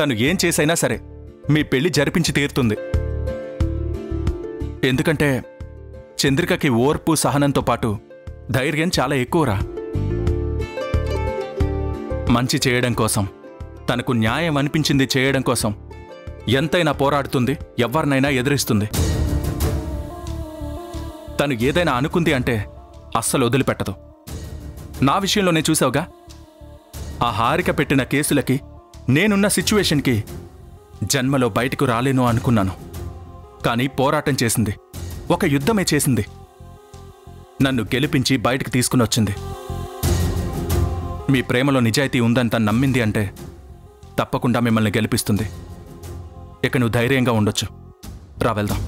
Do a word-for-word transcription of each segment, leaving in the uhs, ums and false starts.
తను ఏం చేసైనా సరే మీ పెళ్లి జరిపించి తీరుతుంది. ఎందుకంటే చంద్రికకి ఓర్పు సహనంతో పాటు ధైర్యం చాలా ఎక్కువరా. మంచి చేయడం కోసం, తనకు న్యాయం అనిపించింది చేయడం కోసం ఎంతైనా పోరాడుతుంది, ఎవరినైనా ఎదిరిస్తుంది. తను ఏదైనా అనుకుంది అంటే అస్సలు వదిలిపెట్టదు. నా విషయంలోనే చూసావుగా, ఆ హారిక పెట్టిన కేసులకి, నేనున్న సిచ్యువేషన్కి జన్మలో బయటకు రాలేను అనుకున్నాను. కానీ పోరాటం చేసింది, ఒక యుద్ధమే చేసింది, నన్ను గెలిపించి బయటకు తీసుకుని వచ్చింది. మీ ప్రేమలో నిజాయితీ ఉందని తను నమ్మింది అంటే తప్పకుండా మిమ్మల్ని గెలిపిస్తుంది. ఇక నువ్వు ధైర్యంగా ఉండొచ్చు. రా వెళ్దాం.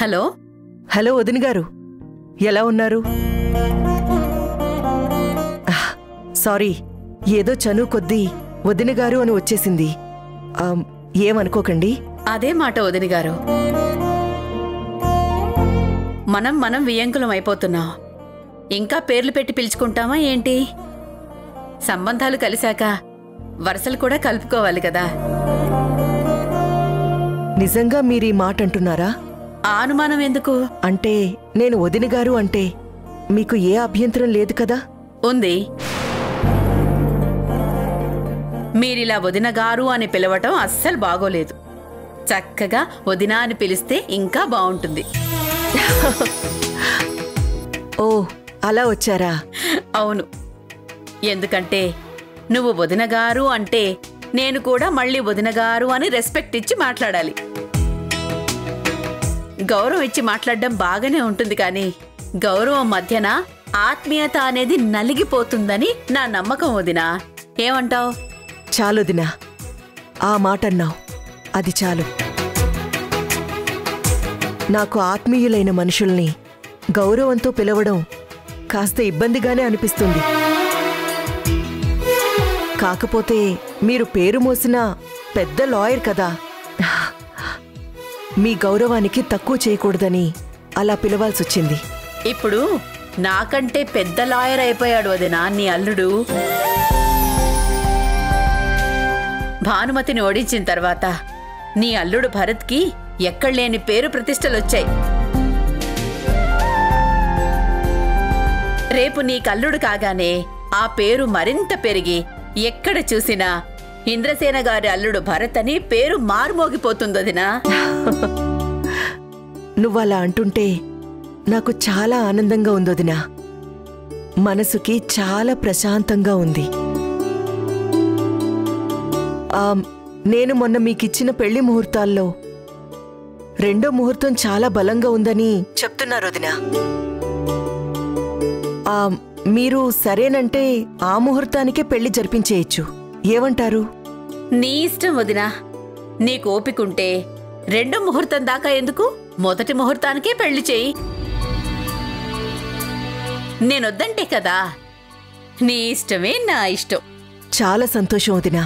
హలో హలో వదిన గారు, ఎలా ఉన్నారు? సారీ, ఏదో చనువు కొద్దీ వదిన గారు అని వచ్చేసింది, ఏమనుకోకండి. అదే మాట వదిన గారు, మనం మనం వియంకులం అయిపోతున్నాం. ఇంకా పేర్లు పెట్టి పిలుచుకుంటామా ఏంటి? సంబంధాలు కలిశాక వరుసలు కూడా కలుపుకోవాలి కదా. నిజంగా మీరీ మాట అంటున్నారా? ఆ అనుమానం ఎందుకు? అంటే నేను వదిన గారు అంటే మీకు ఏ అభ్యంతరం లేదు కదా? ఉంది. మీరిలా వదిన గారు అని పిలవటం అస్సలు బాగోలేదు. చక్కగా వదిన అని పిలిస్తే ఇంకా బాగుంటుంది. ఓ, అలా వచ్చారా? అవును, ఎందుకంటే నువ్వు వదిన గారు అంటే నేను కూడా మళ్ళీ వదిన గారు అని రెస్పెక్ట్ ఇచ్చి మాట్లాడాలి. గౌరవం ఇచ్చి మాట్లాడడం బాగానే ఉంటుంది, కానీ గౌరవం మధ్యన ఆత్మీయత అనేది నలిగిపోతుందని నా నమ్మకం వదినా. ఏమంటావు? చాలు వదినా, ఆ మాట అన్నావు, అది చాలు. నాకు ఆత్మీయులైన మనుషుల్ని గౌరవంతో పిలవడం కాస్త ఇబ్బందిగానే అనిపిస్తుంది. కాకపోతే మీరు పేరు మోసిన పెద్ద లాయర్ కదా, మీ గౌరవానికి తక్కువ చేయకూడదని అలా పిలవాల్సొచ్చింది. ఇప్పుడు నాకంటే పెద్ద లాయర్ అయిపోయాడు వదినా నీ అల్లుడు. భానుమతిని ఓడించిన తర్వాత నీ అల్లుడు భరత్కి ఎక్కడలేని పేరు ప్రతిష్టలొచ్చాయి. రేపు నీ కల్లుడు కాగానే ఆ పేరు మరింత పెరిగి ఎక్కడ చూసినా ఇంద్రసేన గారి అల్లుడు భరత్ అని పేరు మార్మోగిపోతుందోదినా. నువ్వలా అంటుంటే నాకు చాలా ఆనందంగా ఉందోదినా, మనసుకి చాలా ప్రశాంతంగా ఉంది. నేను మొన్న మీకిచ్చిన పెళ్లి ముహూర్తాల్లో రెండో ముహూర్తం చాలా బలంగా ఉందని చెప్తున్నారోదినా. మీరు సరేనంటే ఆ ముహూర్తానికే పెళ్లి జరిపించేయచ్చు, ఏమంటారు? నీ ఇష్టం వదినా, నీకు ఓపికుంటే రెండో ముహూర్తం దాకా ఎందుకు, మొదటి ముహూర్తానికే పెళ్లి చేయి. నేనొద్దంటే కదా, నీ ఇష్టమే నా ఇష్టం. చాలా సంతోషం వదినా,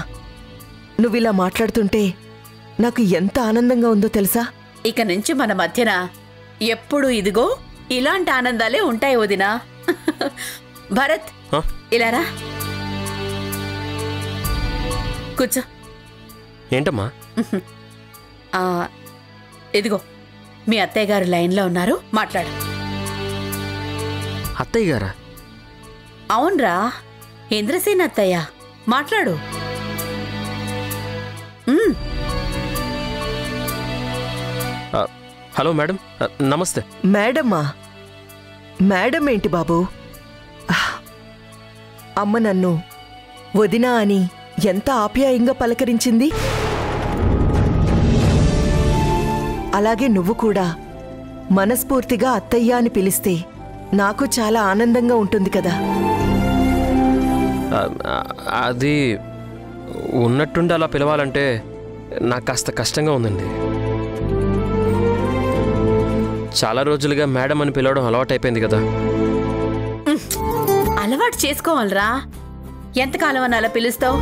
నువ్విలా మాట్లాడుతుంటే నాకు ఎంత ఆనందంగా ఉందో తెలుసా. ఇక నుంచి మన మధ్యన ఎప్పుడు ఇదిగో ఇలాంటి ఆనందాలే ఉంటాయి వదినా. భరత్, ఇలారా కూర్చో. ఏంటమ్మా? ఇదిగో మీ అత్తయ్య గారు లైన్లో ఉన్నారు, మాట్లాడు. అత్తయ్య గారా? అవునరా, ఇంద్రసేన అత్తయ్య. మాట్లాడు. హలో మేడం, నమస్తే. మేడమ్మా? మేడం ఏంటి బాబు, అమ్మ నన్ను వదినా అని ఎంత ఆప్యాయంగా పలకరించింది. అలాగే నువ్వు కూడా మనస్ఫూర్తిగా అత్తయ్య అని పిలిస్తే నాకు చాలా ఆనందంగా ఉంటుంది కదా. అది ఉన్నట్టుండి అలా పిలవాలంటే నాకు కాస్త కష్టంగా ఉందండి. చాలా రోజులుగా మేడం అని పిలవడం అలవాటైపోయింది కదా. చేసుకోవాలరా? ఎంతకాలం అలా పిలుస్తావు?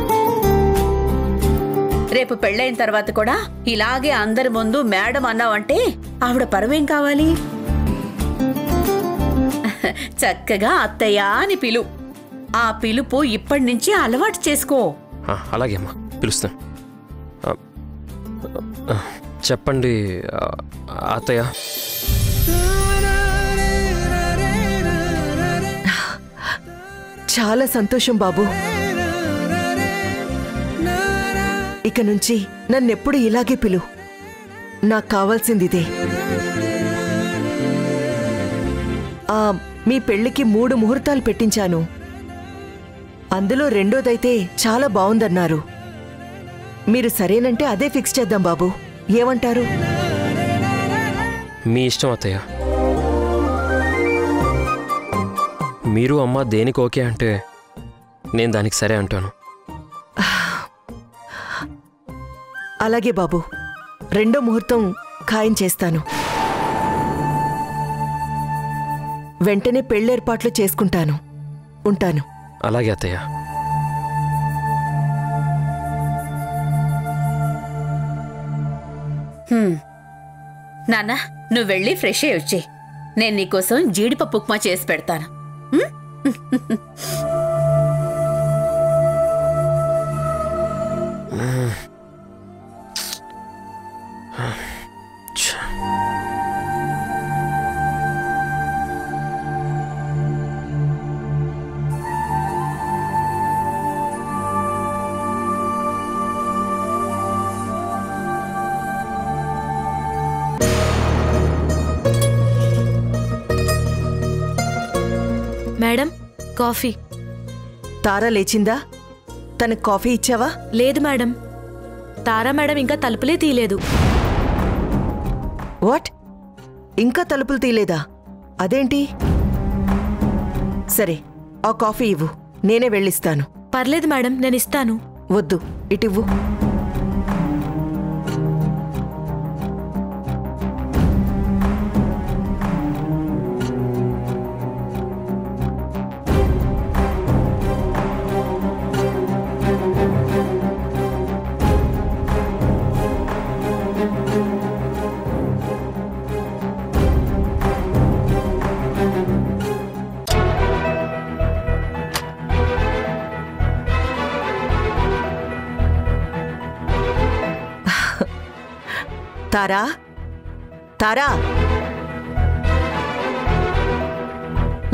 రేపు పెళ్ళైన తర్వాత కూడా ఇలాగే అందరి ముందు మేడం అన్నావంటే ఆవిడ పరవేం కావాలి? చక్కగా అత్తయ్య అని పిలు. ఆ పిలుపు ఇప్పటి నుంచి అలవాటు చేసుకో. అలాగే అమ్మా, పిలుస్తా. చెప్పండి అత్తయ్య. చాలా సంతోషం బాబు. ఇక నుంచి నన్నెప్పుడు ఇలాగే పిలు. నాకు కావాల్సిందిదే. మీ పెళ్లికి మూడు ముహూర్తాలు పెట్టించాను. అందులో రెండోదైతే చాలా బాగుందన్నారు. మీరు సరేనంటే అదే ఫిక్స్ చేద్దాం బాబు, ఏమంటారు? మీ ఇష్టం అత్తయ్య. మీరు అమ్మ దేనికి ఓకే అంటే నేను దానికి సరే అంటాను. అలాగే బాబు, రెండో ముహూర్తం ఖాయం చేస్తాను. వెంటనే పెళ్ళేర్పాట్లు చేసుకుంటాను. ఉంటాను. అలాగే అత్తయ్య. నాన్న, నువ్వు వెళ్ళి ఫ్రెష్ అయ్యి వచ్చి నేను నీకోసం జీడిపప్పు ఉప్మా చేసి పెడతాను. Madam, coffee. తారా లేచిందా? తనకు కాఫీ ఇచ్చావా? లేదు మేడం, తారా మేడం ఇంకా తలుపులే తీయలేదు. వాట్? ఇంకా తలుపులు తీయలేదా? అదేంటి? సరే, ఆ కాఫీ ఇవ్వు, నేనే వెళ్ళిస్తాను. పర్లేదు మేడం, నేను ఇస్తాను. వద్దు, ఇటివ్వు. తారా, తారా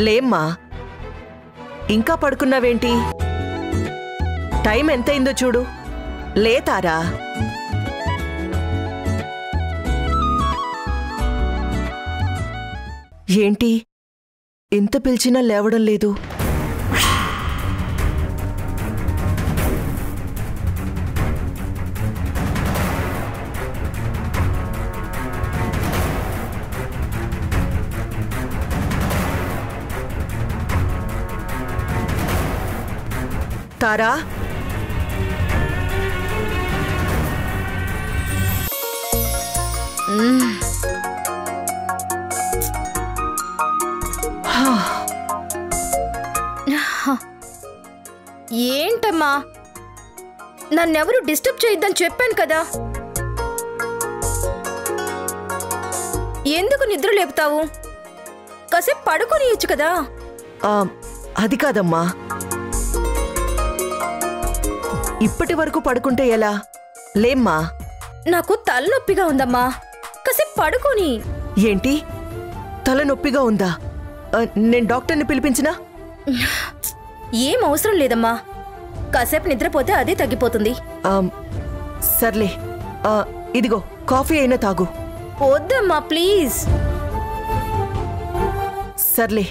లేమ్మా, ఇంకా పడుకున్నావేంటి? టైం ఎంతైందో చూడు. లే తారా. ఏంటి ఇంత పిలిచినా లేవడం లేదు? తారా, ఏంటమ్మా? నన్నెవరు డిస్టర్బ్ చేయొద్దని చెప్పాను కదా, ఎందుకు నిద్ర లేపుతావు? కాసేపు పడుకోనియొచ్చు కదా. అది కాదమ్మా, ఇప్పటి వరకు పడుకుంటే ఎలా? లేమ్మా, నాకు తలనొప్పిగా ఉందమ్మా, కాసేపు పడుకోని. ఏంటి తలనొప్పిగా ఉందా? నేను డాక్టర్ని పిలిపించినా? ఏం అవసరం లేదమ్మా, కాసేపు నిద్రపోతే అదే తగ్గిపోతుంది. సర్లే, ఇదిగో కాఫీ అయినా తాగు. వద్దమ్మా ప్లీజ్. సర్లే.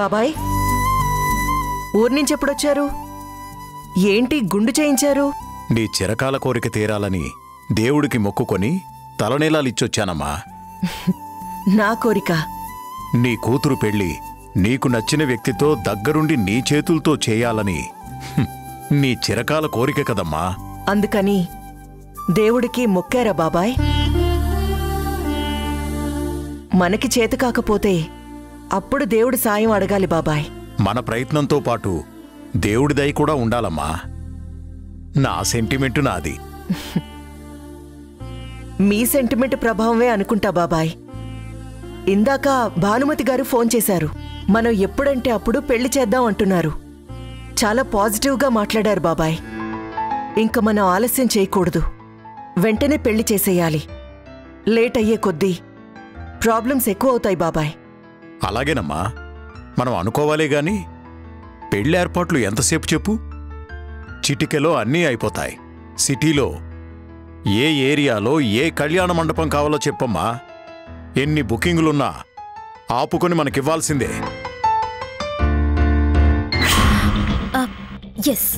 బాబాయ్ ఊర్ నుంచి ఎప్పుడు వచ్చారు? ఏంటి గుండు చేయించారు? నీ చిరకాల కోరిక తీరాలని దేవుడికి మొక్కుకొని తలనేలాలు ఇచ్చొచ్చానమ్మా. నా కోరిక? నీ కూతురు పెళ్లి నీకు నచ్చిన వ్యక్తితో దగ్గరుండి నీ చేతులతో చేయాలని నీ చిరకాల కోరిక కదమ్మా. అందుకని దేవుడికి మొక్కారా బాబాయ్? మనకి చేత కాకపోతే అప్పుడు దేవుడి సాయం అడగాలి బాబాయ్. మన ప్రయత్నంతో పాటు దేవుడి దయ కూడా ఉండాలమ్మా. నా సెంటిమెంట్ నాది. మీ సెంటిమెంట్ ప్రభావమే అనుకుంటా బాబాయ్. ఇందాక భానుమతి గారు ఫోన్ చేశారు. మనం ఎప్పుడంటే అప్పుడు పెళ్లి చేద్దాం అంటున్నారు. చాలా పాజిటివ్గా మాట్లాడారు బాబాయ్. ఇంక మనం ఆలస్యం చేయకూడదు, వెంటనే పెళ్లి చేసేయాలి. లేట్ అయ్యే కొద్దీ ప్రాబ్లమ్స్ ఎక్కువ అవుతాయి బాబాయ్. అలాగేనమ్మా, మనం అనుకోవాలే గాని పెళ్లి ఏర్పాట్లు ఎంతసేపు చెప్పు, చిటికెలో అన్నీ అయిపోతాయి. సిటీలో ఏ ఏరియాలో ఏ కళ్యాణ మండపం కావాలో చెప్పమ్మా. ఎన్ని బుకింగులున్నా ఆపుకొని మనకివ్వాల్సిందే. ఎస్,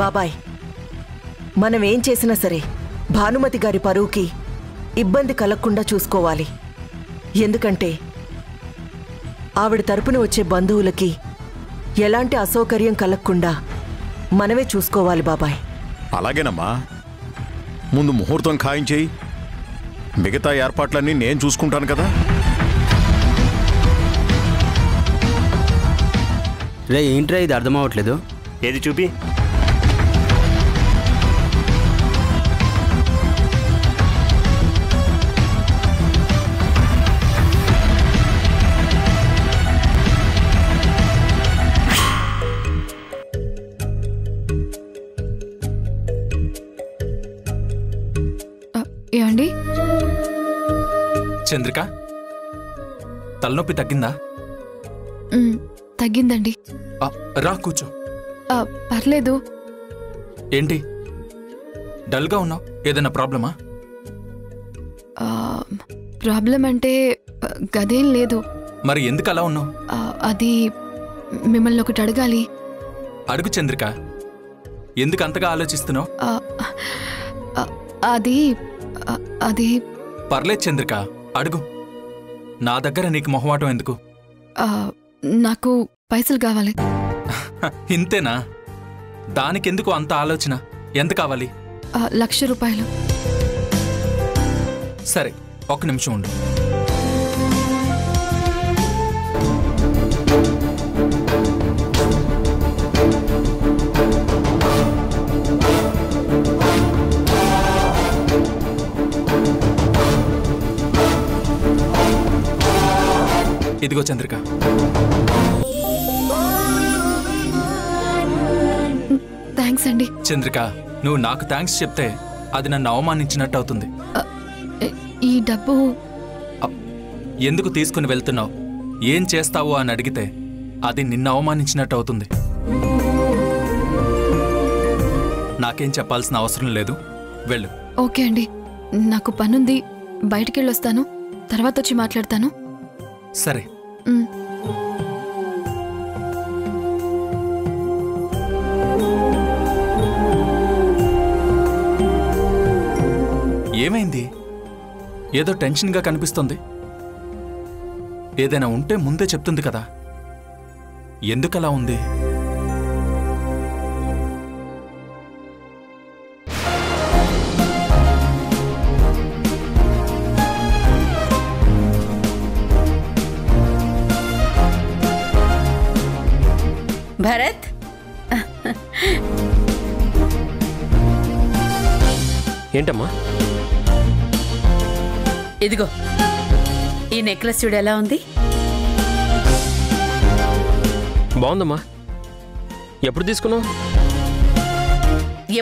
బాబాయ్ మనమేం చేసినా సరే భానుమతి గారి పరువుకి ఇబ్బంది కలగకుండా చూసుకోవాలి. ఎందుకంటే ఆవిడ తరపున వచ్చే బంధువులకి ఎలాంటి అసౌకర్యం కలగకుండా మనమే చూసుకోవాలి బాబాయ్. అలాగేనమ్మా, ముందు ముహూర్తం ఖాయం చేయి, మిగతా ఏర్పాట్లన్నీ నేను చూసుకుంటాను కదా. రే ఏంట్రా ఇది అర్థం అవ్వట్లేదు. ఏది చూపి. చంద్రిక, తలనొప్పి తగ్గిందా? తగ్గిందండి. రా కూర్చో. పర్లేదు. ఏంటి డల్గా ఉన్నావు? ఏదైనా ప్రాబ్లమా? ప్రాబ్లం అంటే గదేం లేదు. మరి ఎందుకు అలా ఉన్నావు? అది మిమ్మల్ని ఒకటి అడగాలి. అడుగు చంద్రిక, ఎందుకు అంతగా ఆలోచిస్తున్నావు? అది అది పర్లేదు చంద్రిక, అడుగు. నా దగ్గర నీకు మొహమాటం ఎందుకు? నాకు పైసలు కావాలి. ఇంతేనా? దానికెందుకు అంత ఆలోచన? ఎంత కావాలి? లక్ష రూపాయలు. సరే ఒక నిమిషం ఉండు. ఇదిగో చంద్రిక. థ్యాంక్స్ అండి. చంద్రిక, నువ్వు నాకు థ్యాంక్స్ చెప్తే అది నన్ను అవమానించినట్టు అవుతుంది. ఈ డబ్బు ఎందుకు తీసుకుని వెళ్తున్నావు, ఏం చేస్తావు అని అడిగితే అది నిన్ను అవమానించినట్టు అవుతుంది. నాకేం చెప్పాల్సిన అవసరం లేదు, వెళ్ళు. ఓకే అండి, నాకు పనుంది, బయటికి వెళ్ళొస్తాను, తర్వాత వచ్చి మాట్లాడతాను. సరే. ఏమైంది? ఏదో టెన్షన్గా కనిపిస్తుంది. ఏదైనా ఉంటే ముందే చెప్తుంది కదా, ఎందుకలా ఉంది? भरत। ఏంటమ్మా ఇదిగో ఈ నెక్లెస్ చూడు ఎలా ఉంది? బాగుందమ్మా। ఎప్పుడు తీసుకున్నావు?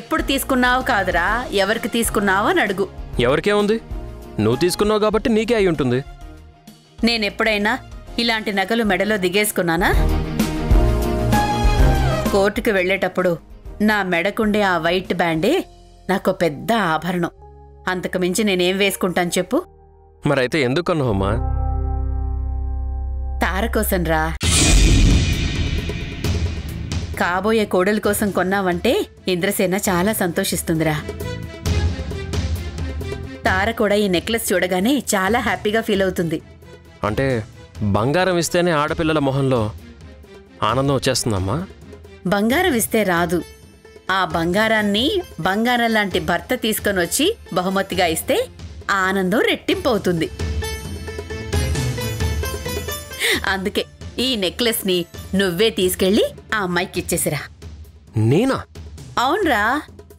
ఎప్పుడు తీసుకున్నావు కాదురా ఎవరికి తీసుకున్నావా అని అడుగు। ఎవరికే ఉంది? నువ్వు తీసుకున్నావు కాబట్టి నీకే అయి ఉంటుంది। నేను ఎప్పుడైనా ఇలాంటి నగలు మెడలో దిగేసుకున్నానా? కోర్టుకి వెళ్ళేటప్పుడు నా మెడకుండే ఆ వైట్ బ్యాండే నాకు పెద్ద ఆభరణం। అంతకు మించి నేనేం వేసుకుంటాను చెప్పు? మరైతే ఎందుకు అన్నావమ్మా? తార కోసం రా, కాబోయే కోడల కోసం కొన్నావంటే ఇంద్రసేన చాలా సంతోషిస్తుందిరా। తార కూడా ఈ నెక్లెస్ చూడగానే చాలా హ్యాపీగా ఫీల్ అవుతుంది। అంటే బంగారం ఇస్తేనే ఆడపిల్లల మొహంలో ఆనందం వచ్చేస్తుందమ్మా? బంగారం ఇస్తే రాదు। ఆ బంగారాన్ని బంగారం లాంటి భర్త తీసుకొని వచ్చి బహుమతిగా ఇస్తే ఆనందం రెట్టింపు అవుతుంది। అందుకే ఈ నెక్లెస్ ని నువ్వే తీసుకెళ్లి ఆ అమ్మాయికి ఇచ్చేసిరా। నేనా? అవునరా,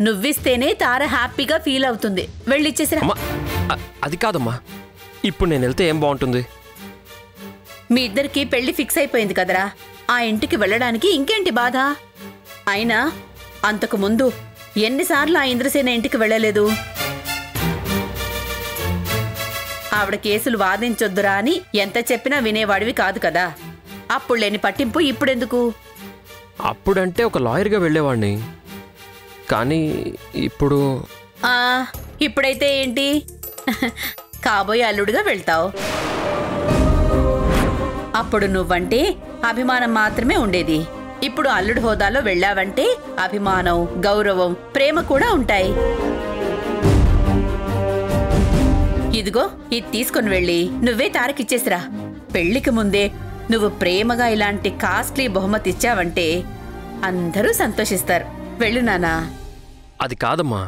నువ్విస్తేనే తార హ్యాపీగా ఫీల్ అవుతుంది। వెళ్ళి ఇచ్చేసిరా। అది కాదమ్మా, ఇప్పుడు నేను వెళ్తే ఏం బాగుంటుంది? మీ ఇద్దరికి పెళ్లి ఫిక్స్ అయిపోయింది కదరా, ఆ ఇంటికి వెళ్ళడానికి ఇంకేంటి బాధ? అయినా అంతకు ముందు ఎన్నిసార్లు ఆ ఇంద్రసేన ఇంటికి వెళ్ళలేదు? ఆవిడ కేసులు వాదించొద్దురా అని ఎంత చెప్పినా వినేవాడివి కాదు కదా, అప్పుడు లేని పట్టింపు ఇప్పుడెందుకు? అప్పుడంటే ఒక లాయర్గా వెళ్ళేవాడిని, కానీ ఇప్పుడు ఇప్పుడైతే ఏంటి, కాబోయే అల్లుడుగా వెళ్తావు। అప్పుడు నువ్వంటే అభిమానం మాత్రమే ఉండేది, ఇప్పుడు అల్లుడు హోదాలో వెళ్ళావంటే అభిమానం, గౌరవం, ప్రేమ కూడా ఉంటాయి। ఇదిగో ఇది తీసుకుని వెళ్ళి నువ్వే తారకిచ్చేసిరా। పెళ్లికి ముందే నువ్వు ప్రేమగా ఇలాంటి కాస్ట్లీ బహుమతి ఇచ్చావంటే అందరూ సంతోషిస్తారు। వెళ్ళు నానా। అది కాదమ్మా,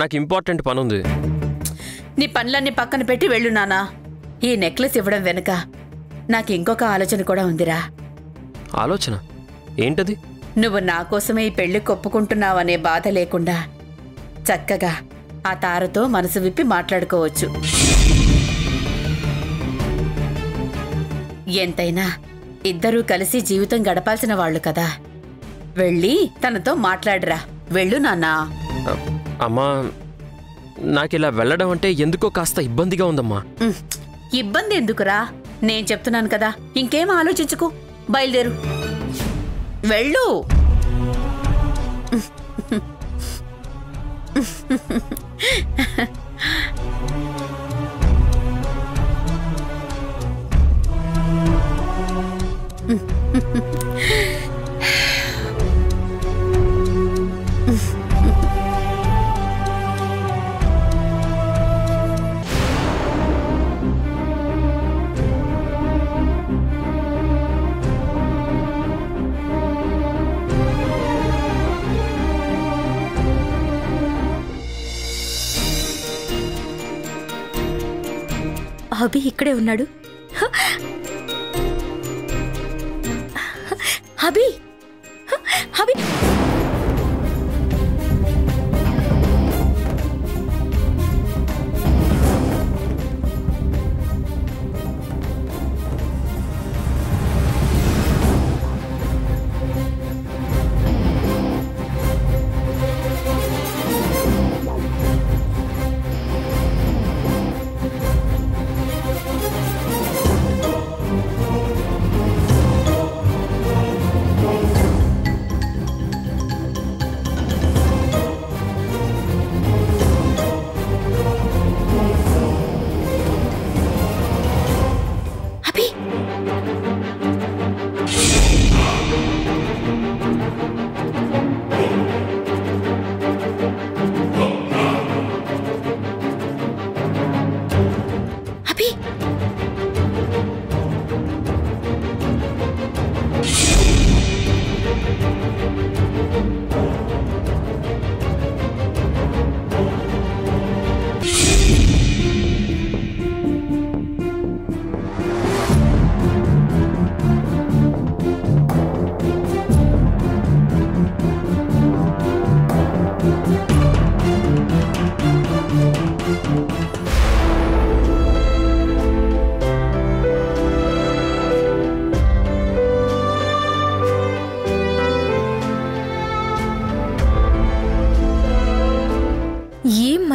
నాకు ఇంపార్టెంట్ పని ఉంది। నీ పనులన్నీ పక్కన పెట్టి వెళ్ళు నానా। ఈ నెక్లెస్ ఇవ్వడం వెనుక నాకు ఇంకొక ఆలోచన కూడా ఉందిరా। ఆలోచన ఏంటది? నువ్వు నా కోసమే ఈ పెళ్లి కొప్పుకుంటున్నావనే బాధ లేకుండా చక్కగా ఆ తారతో మనసు విప్పి మాట్లాడుకోవచ్చు। ఎంతైనా ఇద్దరూ కలిసి జీవితం గడపాల్సిన వాళ్ళు కదా, వెళ్ళి తనతో మాట్లాడరా। వెళ్ళు నాన్నా। అమ్మా, నాకిలా వెళ్ళడం అంటే ఎందుకో కాస్త ఇబ్బందిగా ఉందమ్మా। ఇబ్బంది ఎందుకురా, నేను చెప్తున్నాను కదా, ఇంకేం ఆలోచించుకో, బయలుదేరు, వెళ్ళు। అభి ఇక్కడే ఉన్నాడు। అభి అభి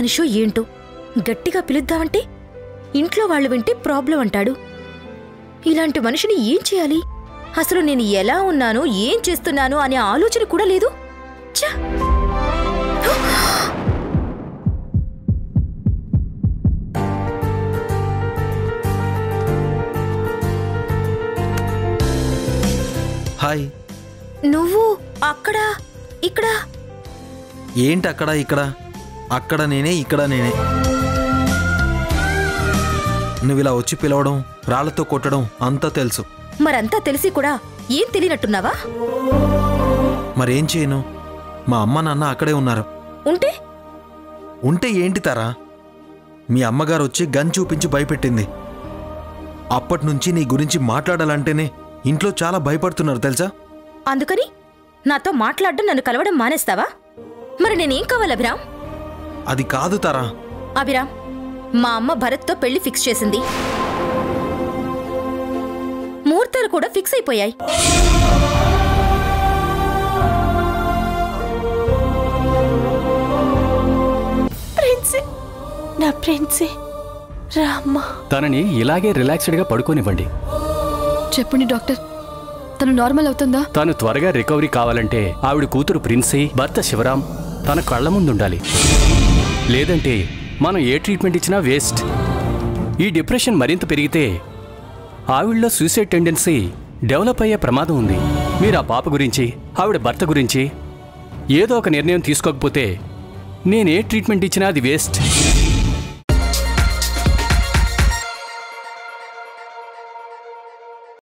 మనిషో ఏంటో గట్టిగా పిలుద్దామంటే ఇంట్లో వాళ్ళు వింటే ప్రాబ్లం అంటాడు. ఇలాంటి మనిషిని ఏం చేయాలి? అసలు నేను ఎలా ఉన్నాను, ఏం చేస్తున్నాను అనే ఆలోచన కూడా లేదు. ఛా! హాయ్. నువ్వు అక్కడ ఇక్కడ ఏంటి? అక్కడ ఇక్కడ అక్కడ నేనే, ఇక్కడ నేనే. నువ్విలా వచ్చి పిలవడం, రాళ్లతో కొట్టడం అంతా తెలుసు. మరంతా తెలిసి కూడా ఏం తెలియనట్టున్నావా? మరేం చేయను, మా అమ్మ నాన్న అక్కడే ఉన్నారు. ఉంటే ఉంటే ఏంటి తారా, మీ అమ్మగారు వచ్చి గన్ చూపించి భయపెట్టింది. అప్పటినుంచి నీ గురించి మాట్లాడాలంటేనే ఇంట్లో చాలా భయపడుతున్నారు తెలుసా. అందుకని నాతో మాట్లాడడం, నన్ను కలవడం మానేస్తావా? మరి నేనేం కావాలి అభిరామ్? అది కాదు తారా. అభిరామ్, మా అమ్మ భరత్తో పెళ్లి ఫిక్స్ చేసింది. ముహూర్తాలు కూడా ఫిక్స్ అయిపోయాయి. తనని ఇలాగే రిలాక్స్డ్గా పడుకోనివ్వండి. చెప్పండి డాక్టర్, తను నార్మల్ అవుతుందా? తను త్వరగా రికవరీ కావాలంటే ఆవిడ కూతురు ప్రిన్సీ, భర్త శివరాం తన కళ్ళ ముందుండాలి. లేదంటే మనం ఏ ట్రీట్మెంట్ ఇచ్చినా వేస్ట్. ఈ డిప్రెషన్ మరింత పెరిగితే ఆవిడలో సూసైడ్ టెండెన్సీ డెవలప్ అయ్యే ప్రమాదం ఉంది. మీరు ఆ పాప గురించి, ఆవిడ భర్త గురించి ఏదో ఒక నిర్ణయం తీసుకోకపోతే నేనే ట్రీట్మెంట్ ఇచ్చినా అది వేస్ట్.